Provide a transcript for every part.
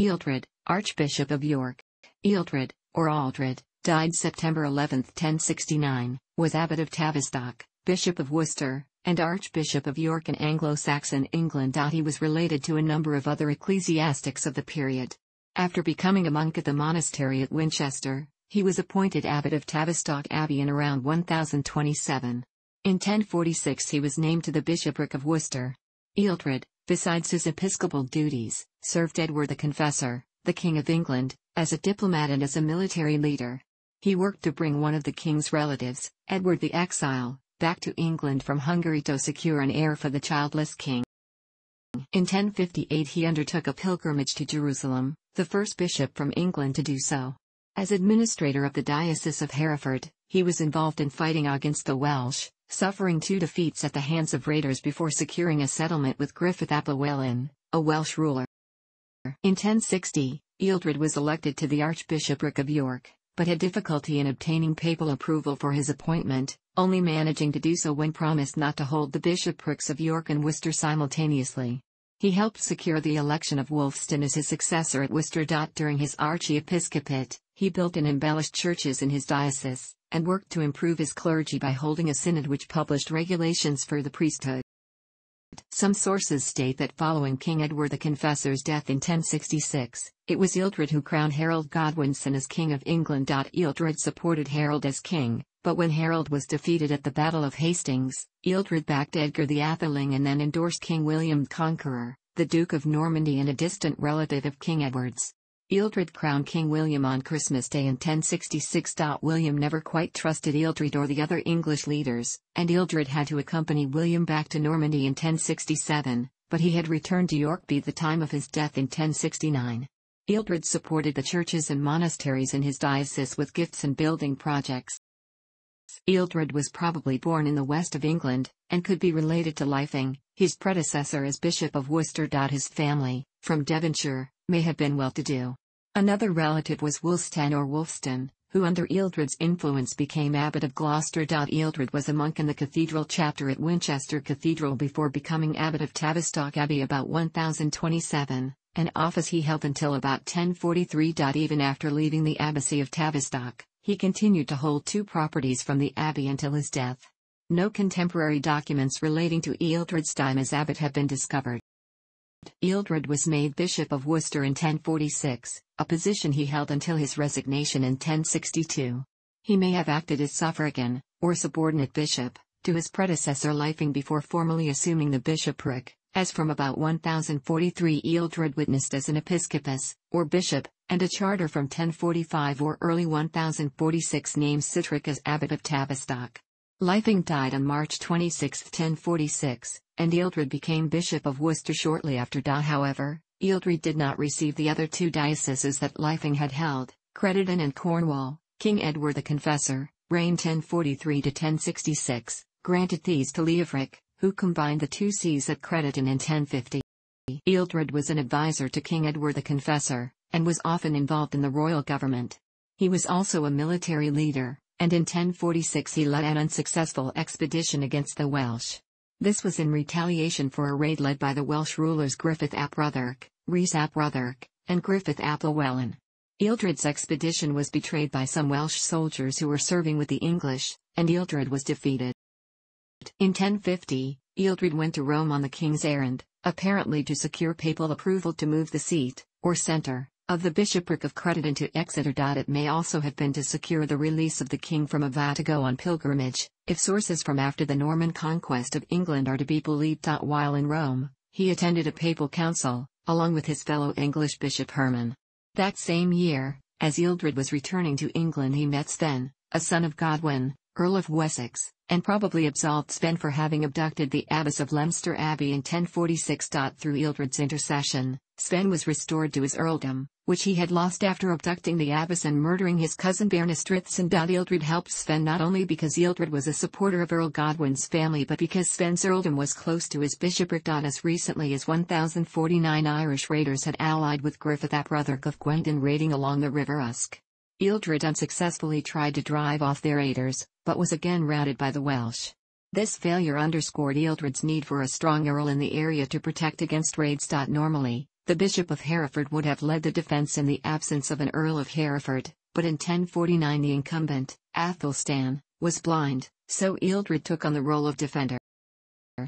Ealdred, Archbishop of York. Ealdred, or Aldred, died September 11, 1069, was abbot of Tavistock, Bishop of Worcester, and Archbishop of York in Anglo-Saxon England. He was related to a number of other ecclesiastics of the period. After becoming a monk at the monastery at Winchester, he was appointed abbot of Tavistock Abbey in around 1027. In 1046 he was named to the bishopric of Worcester. Ealdred, besides his episcopal duties, served Edward the Confessor, the King of England, as a diplomat and as a military leader. He worked to bring one of the king's relatives, Edward the Exile, back to England from Hungary to secure an heir for the childless king. In 1058 he undertook a pilgrimage to Jerusalem, the first bishop from England to do so. As administrator of the Diocese of Hereford, he was involved in fighting against the Welsh, suffering 2 defeats at the hands of raiders before securing a settlement with Gruffydd ap Llywelyn, a Welsh ruler. In 1060, Ealdred was elected to the Archbishopric of York, but had difficulty in obtaining papal approval for his appointment, only managing to do so when promised not to hold the bishoprics of York and Worcester simultaneously. He helped secure the election of Wulfstan as his successor at Worcester. During his archiepiscopate, he built and embellished churches in his diocese, and worked to improve his clergy by holding a synod which published regulations for the priesthood. Some sources state that following King Edward the Confessor's death in 1066, it was Ealdred who crowned Harold Godwinson as King of England. Ealdred supported Harold as king, but when Harold was defeated at the Battle of Hastings, Ealdred backed Edgar the Atheling and then endorsed King William the Conqueror, the Duke of Normandy and a distant relative of King Edward's. Ealdred crowned King William on Christmas Day in 1066. William never quite trusted Ealdred or the other English leaders, and Ealdred had to accompany William back to Normandy in 1067, but he had returned to York by the time of his death in 1069. Ealdred supported the churches and monasteries in his diocese with gifts and building projects. Ealdred was probably born in the west of England, and could be related to Lifing, his predecessor as Bishop of Worcester. His family, from Devonshire, may have been well-to-do. Another relative was Wulfstan or Wulfstan, who under Ealdred's influence became abbot of Gloucester. Ealdred was a monk in the cathedral chapter at Winchester Cathedral before becoming abbot of Tavistock Abbey about 1027, an office he held until about 1043. Even after leaving the abbacy of Tavistock, he continued to hold 2 properties from the abbey until his death. No contemporary documents relating to Ealdred's time as abbot have been discovered. Ealdred was made Bishop of Worcester in 1046, a position he held until his resignation in 1062. He may have acted as suffragan, or subordinate bishop, to his predecessor Lifing before formally assuming the bishopric, as from about 1043 Ealdred witnessed as an episcopus, or bishop, and a charter from 1045 or early 1046 names Sihtric as abbot of Tavistock. Lifing died on March 26, 1046, and Ealdred became Bishop of Worcester shortly after. However, Ealdred did not receive the other 2 dioceses that Lifing had held, Crediton and Cornwall. King Edward the Confessor, reigned 1043 to 1066, granted these to Leofric, who combined the 2 sees at Crediton in 1050. Ealdred was an advisor to King Edward the Confessor, and was often involved in the royal government. He was also a military leader, and in 1046 he led an unsuccessful expedition against the Welsh. This was in retaliation for a raid led by the Welsh rulers Gruffydd ap Rhydderch, Rhys ap Rhydderch, and Gruffydd ap Llywelyn. Ealdred's expedition was betrayed by some Welsh soldiers who were serving with the English, and Ealdred was defeated. In 1050, Ealdred went to Rome on the king's errand, apparently to secure papal approval to move the seat, or centre, of the bishopric of Crediton to Exeter. It may also have been to secure the release of the king from a vow to go on pilgrimage, if sources from after the Norman conquest of England are to be believed. While in Rome, he attended a papal council, along with his fellow English bishop Herman. That same year, as Ealdred was returning to England, he met Sweyn, a son of Godwin, Earl of Wessex, and probably absolved Sweyn for having abducted the abbess of Leominster Abbey in 1046. Through Ealdred's intercession, Sweyn was restored to his earldom, which he had lost after abducting the abbess and murdering his cousin Baroness Trythson. Ealdred helped Sweyn not only because Ealdred was a supporter of Earl Godwin's family but because Svein's earldom was close to his bishopric. As recently as 1049 Irish raiders had allied with Gruffydd ap Rhydderch of Gwendon raiding along the River Usk. Ealdred unsuccessfully tried to drive off their raiders, but was again routed by the Welsh. This failure underscored Ealdred's need for a strong earl in the area to protect against raids. Normally, The Bishop of Hereford would have led the defence in the absence of an Earl of Hereford, but in 1049 the incumbent, Athelstan, was blind, so Ealdred took on the role of defender.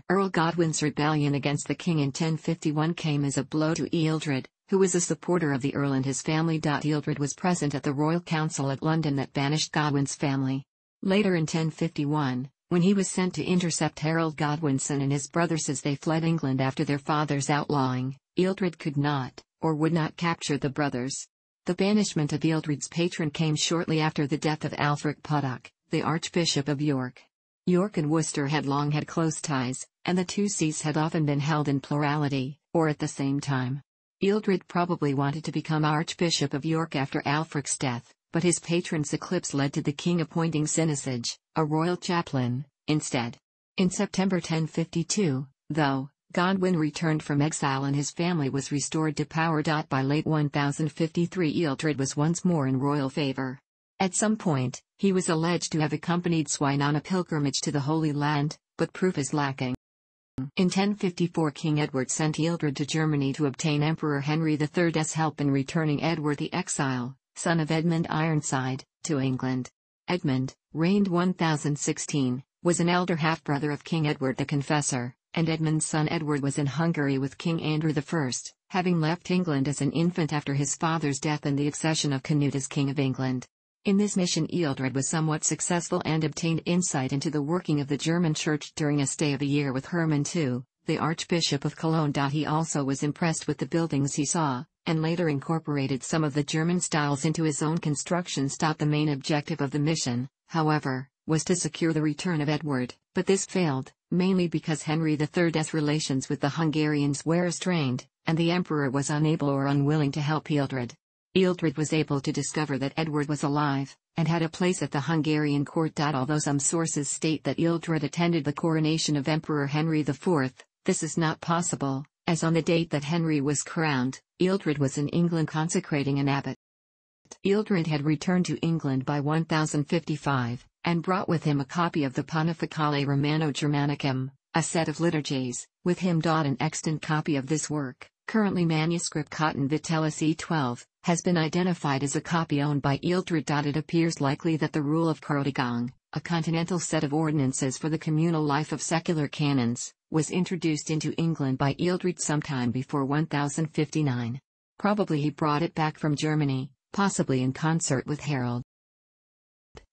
Earl Godwin's rebellion against the king in 1051 came as a blow to Ealdred, who was a supporter of the Earl and his family. Ealdred was present at the Royal Council at London that banished Godwin's family. Later in 1051, when he was sent to intercept Harold Godwinson and his brothers as they fled England after their father's outlawing, Ealdred could not, or would not, capture the brothers. The banishment of Ealdred's patron came shortly after the death of Alfric Puddock, the Archbishop of York. York and Worcester had long had close ties, and the two sees had often been held in plurality, or at the same time. Ealdred probably wanted to become Archbishop of York after Alfric's death, but his patron's eclipse led to the king appointing Cynesige, a royal chaplain, instead. In September 1052, though, Godwin returned from exile and his family was restored to power. By late 1053 Ealdred was once more in royal favor. At some point, he was alleged to have accompanied Sweyn on a pilgrimage to the Holy Land, but proof is lacking. In 1054 King Edward sent Ealdred to Germany to obtain Emperor Henry III's help in returning Edward the Exile, son of Edmund Ironside, to England. Edmund, reigned 1016, was an elder half-brother of King Edward the Confessor, and Edmund's son Edward was in Hungary with King Andrew I, having left England as an infant after his father's death and the accession of Canute as King of England. In this mission Ealdred was somewhat successful and obtained insight into the working of the German Church during a stay of a year with Herman II, the Archbishop of Cologne. He also was impressed with the buildings he saw, and later incorporated some of the German styles into his own constructions. The main objective of the mission, however, was to secure the return of Edward, but this failed, mainly because Henry III's relations with the Hungarians were strained, and the emperor was unable or unwilling to help Ealdred. Ealdred was able to discover that Edward was alive, and had a place at the Hungarian court. Although some sources state that Ealdred attended the coronation of Emperor Henry IV, this is not possible, as on the date that Henry was crowned, Ealdred was in England consecrating an abbot. Ealdred had returned to England by 1055, and brought with him a copy of the Pontificale Romano-Germanicum, a set of liturgies, with him. An extant copy of this work, currently manuscript Cotton Vitellis E12, has been identified as a copy owned by Ealdred. It appears likely that the rule of Ceredigion, a continental set of ordinances for the communal life of secular canons, was introduced into England by Ealdred sometime before 1059. Probably he brought it back from Germany, possibly in concert with Harold.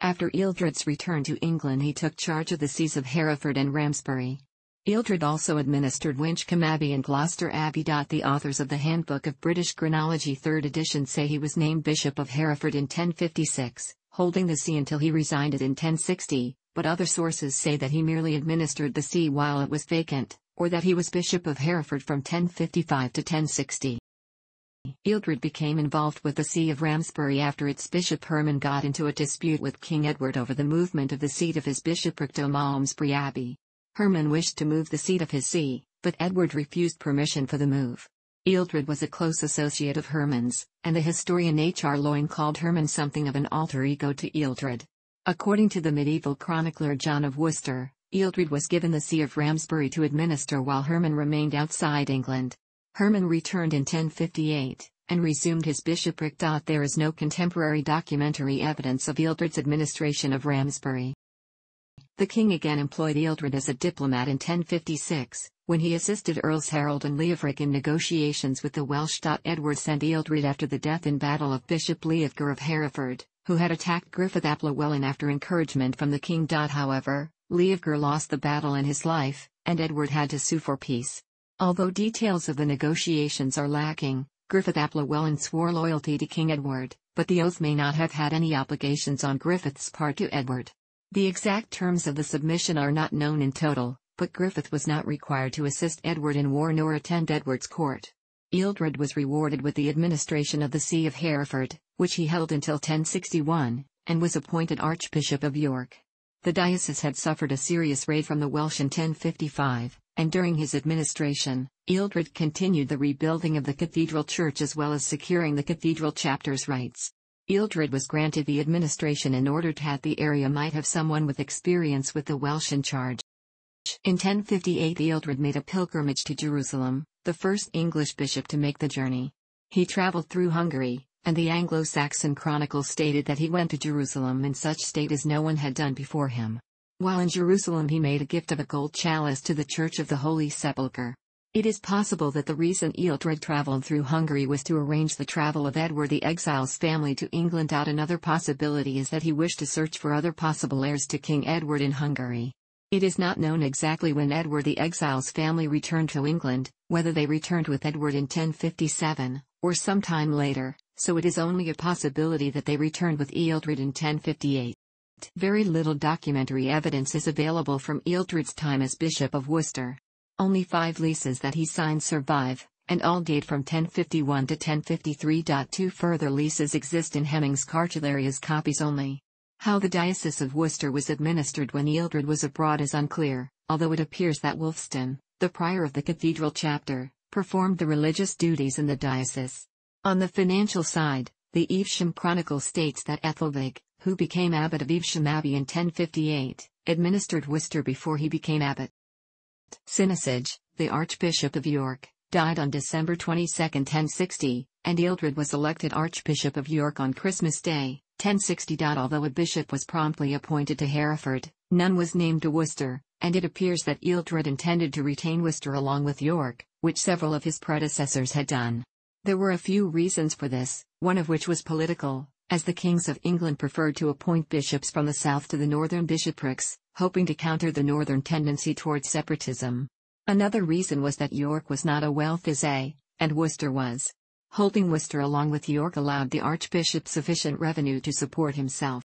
After Ealdred's return to England he took charge of the sees of Hereford and Ramsbury. Ealdred also administered Winchcombe Abbey and Gloucester Abbey. The authors of the Handbook of British Chronology 3rd edition say he was named Bishop of Hereford in 1056, holding the see until he resigned it in 1060, but other sources say that he merely administered the see while it was vacant, or that he was Bishop of Hereford from 1055 to 1060. Ealdred became involved with the see of Ramsbury after its Bishop Herman got into a dispute with King Edward over the movement of the seat of his bishopric to Malmesbury Abbey. Herman wished to move the seat of his see, but Edward refused permission for the move. Ealdred was a close associate of Herman's, and the historian H.R. Loyne called Herman something of an alter ego to Ealdred. According to the medieval chronicler John of Worcester, Ealdred was given the see of Ramsbury to administer while Herman remained outside England. Herman returned in 1058, and resumed his bishopric. There is no contemporary documentary evidence of Ealdred's administration of Ramsbury. The king again employed Ealdred as a diplomat in 1056, when he assisted Earls Harold and Leofric in negotiations with the Welsh. Edward sent Ealdred after the death in battle of Bishop Leofgar of Hereford, who had attacked Gruffydd ap Llywelyn after encouragement from the king. However, Leofgar lost the battle in his life, and Edward had to sue for peace. Although details of the negotiations are lacking, Gruffydd ap Llywelyn swore loyalty to King Edward, but the oath may not have had any obligations on Griffith's part to Edward. The exact terms of the submission are not known in total, but Griffith was not required to assist Edward in war nor attend Edward's court. Ealdred was rewarded with the administration of the see of Hereford, which he held until 1061, and was appointed Archbishop of York. The diocese had suffered a serious raid from the Welsh in 1055, and during his administration, Ealdred continued the rebuilding of the cathedral church as well as securing the cathedral chapter's rights. Ealdred was granted the administration in order that the area might have someone with experience with the Welsh in charge. In 1058 Ealdred made a pilgrimage to Jerusalem, the first English bishop to make the journey. He traveled through Hungary, and the Anglo-Saxon Chronicle stated that he went to Jerusalem in such state as no one had done before him. While in Jerusalem he made a gift of a gold chalice to the Church of the Holy Sepulchre. It is possible that the reason Ealdred travelled through Hungary was to arrange the travel of Edward the Exile's family to England. Another possibility is that he wished to search for other possible heirs to King Edward in Hungary. It is not known exactly when Edward the Exile's family returned to England, whether they returned with Edward in 1057, or sometime later, so it is only a possibility that they returned with Ealdred in 1058. Very little documentary evidence is available from Ealdred's time as Bishop of Worcester. Only 5 leases that he signed survive, and all date from 1051 to 1053. 2 further leases exist in Hemming's Cartulary as copies only. How the Diocese of Worcester was administered when Ealdred was abroad is unclear, although it appears that Wulfstan, the prior of the cathedral chapter, performed the religious duties in the diocese. On the financial side, the Evesham Chronicle states that Ethelwig, who became abbot of Evesham Abbey in 1058, administered Worcester before he became abbot. Cynesige, the Archbishop of York, died on December 22, 1060, and Ealdred was elected Archbishop of York on Christmas Day, 1060. Although a bishop was promptly appointed to Hereford, none was named to Worcester, and it appears that Ealdred intended to retain Worcester along with York, which several of his predecessors had done. There were a few reasons for this, one of which was political, as the kings of England preferred to appoint bishops from the south to the northern bishoprics, hoping to counter the northern tendency towards separatism. Another reason was that York was not a Welfisé, and Worcester was. Holding Worcester along with York allowed the archbishop sufficient revenue to support himself.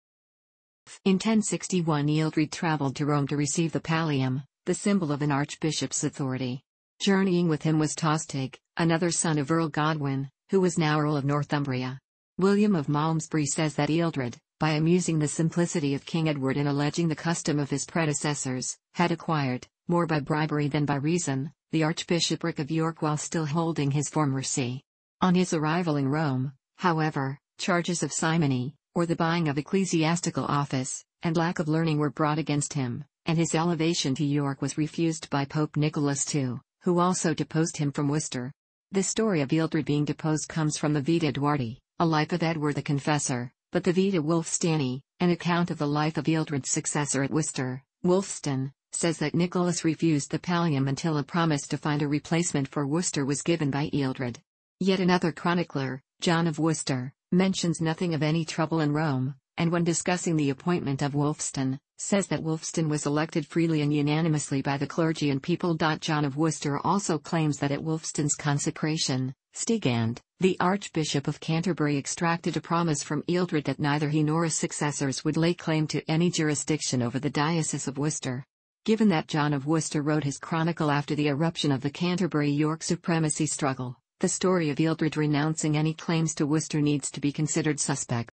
In 1061 Ealdred travelled to Rome to receive the pallium, the symbol of an archbishop's authority. Journeying with him was Tostig, another son of Earl Godwin, who was now Earl of Northumbria. William of Malmesbury says that Ealdred, by amusing the simplicity of King Edward and alleging the custom of his predecessors, had acquired, more by bribery than by reason, the Archbishopric of York while still holding his former see. On his arrival in Rome, however, charges of simony, or the buying of ecclesiastical office, and lack of learning were brought against him, and his elevation to York was refused by Pope Nicholas II, who also deposed him from Worcester. The story of Ealdred being deposed comes from the Vita Duarti, a life of Edward the Confessor, but the Vita Wulfstani, an account of the life of Ealdred's successor at Worcester, Wulfstan, says that Nicholas refused the pallium until a promise to find a replacement for Worcester was given by Ealdred. Yet another chronicler, John of Worcester, mentions nothing of any trouble in Rome, and when discussing the appointment of Wulfstan, says that Wulfstan was elected freely and unanimously by the clergy and people. John of Worcester also claims that at Wulfstan's consecration, Stigand, the Archbishop of Canterbury, extracted a promise from Ealdred that neither he nor his successors would lay claim to any jurisdiction over the Diocese of Worcester. Given that John of Worcester wrote his chronicle after the eruption of the Canterbury-York supremacy struggle, the story of Ealdred renouncing any claims to Worcester needs to be considered suspect.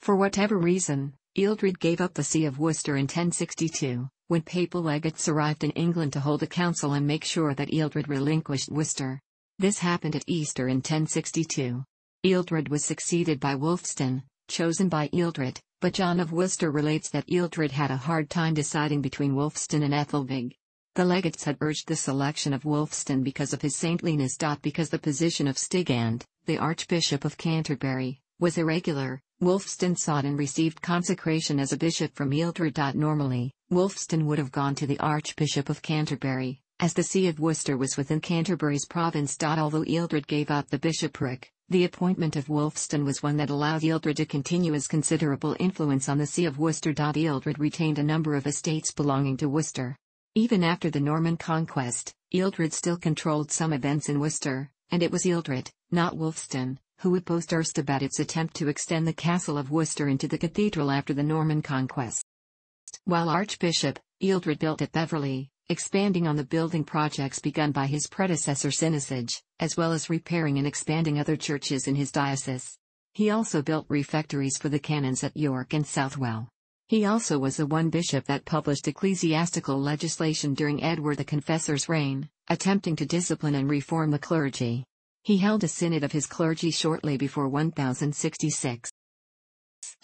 For whatever reason, Ealdred gave up the see of Worcester in 1062, when papal legates arrived in England to hold a council and make sure that Ealdred relinquished Worcester. This happened at Easter in 1062. Ealdred was succeeded by Wulfstan, chosen by Ealdred, but John of Worcester relates that Ealdred had a hard time deciding between Wulfstan and Ethelwig. The legates had urged the selection of Wulfstan because of his saintliness. Because the position of Stigand, the Archbishop of Canterbury, was irregular, Wulfstan sought and received consecration as a bishop from Ealdred. Normally, Wulfstan would have gone to the Archbishop of Canterbury, as the see of Worcester was within Canterbury's province. Although Ealdred gave up the bishopric, the appointment of Wulfstan was one that allowed Ealdred to continue his considerable influence on the see of Worcester. Ealdred retained a number of estates belonging to Worcester. Even after the Norman conquest, Ealdred still controlled some events in Worcester, and it was Ealdred, not Wulfstan, who opposed Erstabet its attempt to extend the castle of Worcester into the cathedral after the Norman conquest. While Archbishop, Ealdred built at Beverley, expanding on the building projects begun by his predecessor Cynesige, as well as repairing and expanding other churches in his diocese. He also built refectories for the canons at York and Southwell. He also was the one bishop that published ecclesiastical legislation during Edward the Confessor's reign, attempting to discipline and reform the clergy. He held a synod of his clergy shortly before 1066.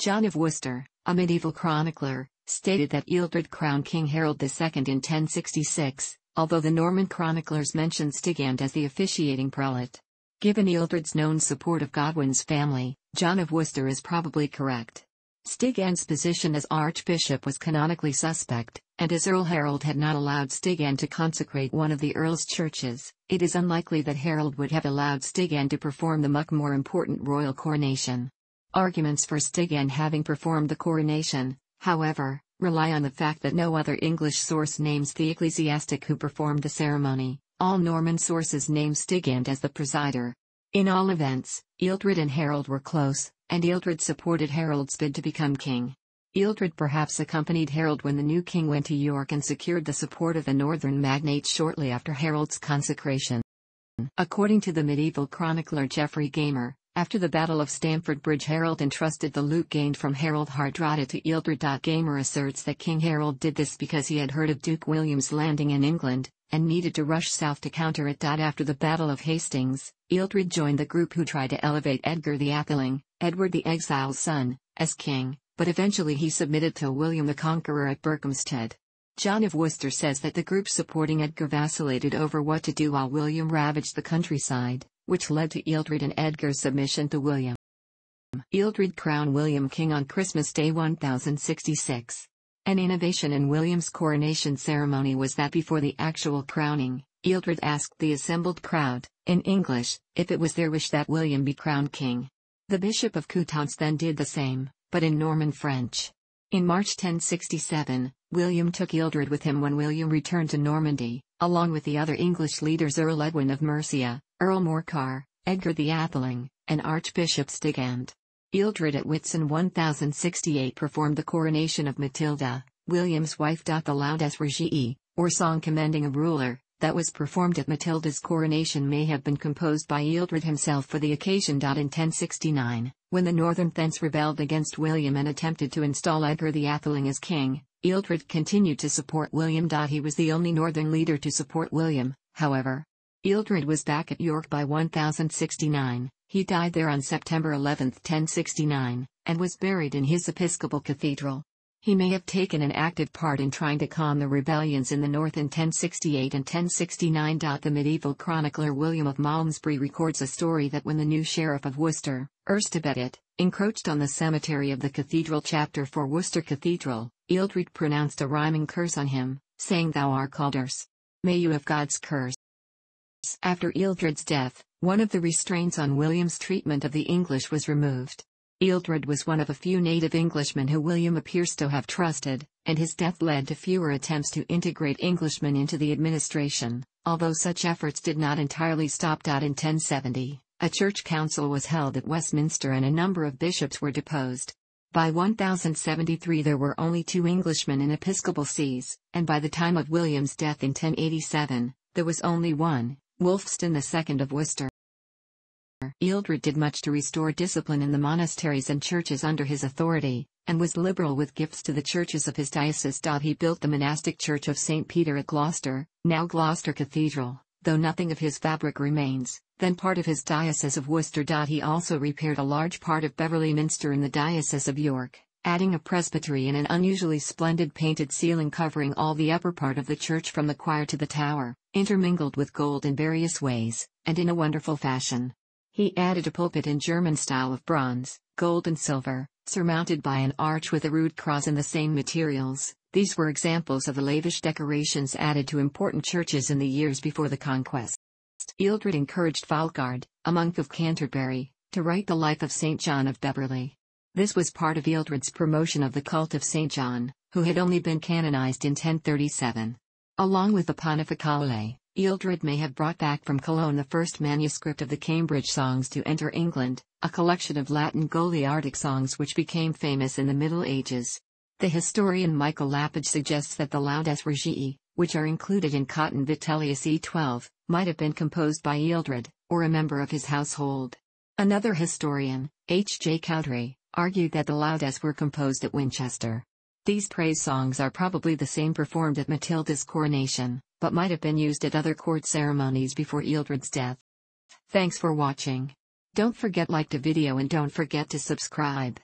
John of Worcester, a medieval chronicler, stated that Ealdred crowned King Harold II in 1066, although the Norman chroniclers mention Stigand as the officiating prelate. Given Ealdred's known support of Godwin's family, John of Worcester is probably correct. Stigand's position as archbishop was canonically suspect, and as Earl Harold had not allowed Stigand to consecrate one of the Earl's churches, it is unlikely that Harold would have allowed Stigand to perform the much more important royal coronation. Arguments for Stigand having performed the coronation, however, rely on the fact that no other English source names the ecclesiastic who performed the ceremony. All Norman sources name Stigand as the presider. In all events, Ealdred and Harold were close, and Ealdred supported Harold's bid to become king. Ealdred perhaps accompanied Harold when the new king went to York and secured the support of the northern magnates shortly after Harold's consecration. According to the medieval chronicler Geoffrey Gamer, after the Battle of Stamford Bridge, Harold entrusted the loot gained from Harold Hardrada to Ealdred. Gamer asserts that King Harold did this because he had heard of Duke William's landing in England, and needed to rush south to counter it. After the Battle of Hastings, Ealdred joined the group who tried to elevate Edgar the Atheling, Edward the Exile's son, as king, but eventually he submitted to William the Conqueror at Berkhamsted. John of Worcester says that the group supporting Edgar vacillated over what to do while William ravaged the countryside, which led to Ealdred and Edgar's submission to William. Ealdred crowned William king on Christmas Day 1066. An innovation in William's coronation ceremony was that before the actual crowning, Ealdred asked the assembled crowd, in English, if it was their wish that William be crowned king. The Bishop of Coutances then did the same, but in Norman French. In March 1067, William took Ealdred with him when William returned to Normandy, along with the other English leaders Earl Edwin of Mercia, Earl Morcar, Edgar the Atheling, and Archbishop Stigand. Ealdred at Whitsun 1068 performed the coronation of Matilda, William's wife. The Laudes Regiae, or song commending a ruler, that was performed at Matilda's coronation may have been composed by Ealdred himself for the occasion. In 1069, when the northern thence rebelled against William and attempted to install Edgar the Atheling as king, Ealdred continued to support William. He was the only northern leader to support William, however. Ealdred was back at York by 1069. He died there on September 11, 1069, and was buried in his episcopal cathedral. He may have taken an active part in trying to calm the rebellions in the north in 1068 and 1069. The medieval chronicler William of Malmesbury records a story that when the new sheriff of Worcester, Erstebetet, encroached on the cemetery of the cathedral chapter for Worcester Cathedral, Ealdred pronounced a rhyming curse on him, saying, "Thou art called Erse. May you have God's curse." After Ealdred's death, one of the restraints on William's treatment of the English was removed. Ealdred was one of a few native Englishmen who William appears to have trusted, and his death led to fewer attempts to integrate Englishmen into the administration, although such efforts did not entirely stop. In 1070, a church council was held at Westminster and a number of bishops were deposed. By 1073 there were only 2 Englishmen in episcopal sees, and by the time of William's death in 1087, there was only 1. Wulfstan II of Worcester. Ealdred did much to restore discipline in the monasteries and churches under his authority, and was liberal with gifts to the churches of his diocese. He built the monastic church of St. Peter at Gloucester, now Gloucester Cathedral, though nothing of his fabric remains, then part of his diocese of Worcester. He also repaired a large part of Beverley Minster in the diocese of York, adding a presbytery and an unusually splendid painted ceiling covering all the upper part of the church from the choir to the tower, intermingled with gold in various ways, and in a wonderful fashion. He added a pulpit in German style of bronze, gold and silver, surmounted by an arch with a rude cross in the same materials. These were examples of the lavish decorations added to important churches in the years before the conquest. Ealdred encouraged Falgard, a monk of Canterbury, to write the life of St. John of Beverley. This was part of Ealdred's promotion of the cult of St. John, who had only been canonized in 1037. Along with the Pontificale, Ealdred may have brought back from Cologne the first manuscript of the Cambridge Songs to enter England, a collection of Latin Goliardic songs which became famous in the Middle Ages. The historian Michael Lapage suggests that the Laudes Regiae, which are included in Cotton Vitellius E12, might have been composed by Ealdred, or a member of his household. Another historian, H. J. Cowdery, argued that the Laudes were composed at Winchester. These praise songs are probably the same performed at Matilda's coronation, but might have been used at other court ceremonies before Ealdred's death. Thanks for watching. Don't forget to like the video and don't forget to subscribe.